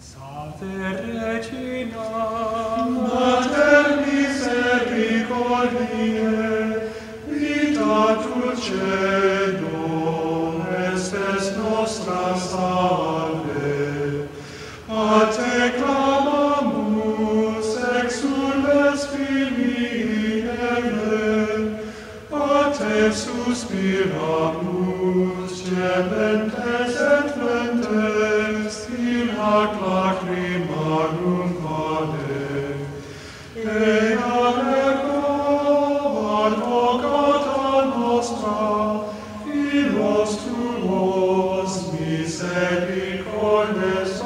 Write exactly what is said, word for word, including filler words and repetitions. Salve Regina, Mater misericordiae, vita dulce Domestes nostra salve. A te clamamus, exules filii mele, a te suspiramus, gementes et ventes, in hac lacrimarum vale. Ea ego, advocata nostra, filos tuos misericordes,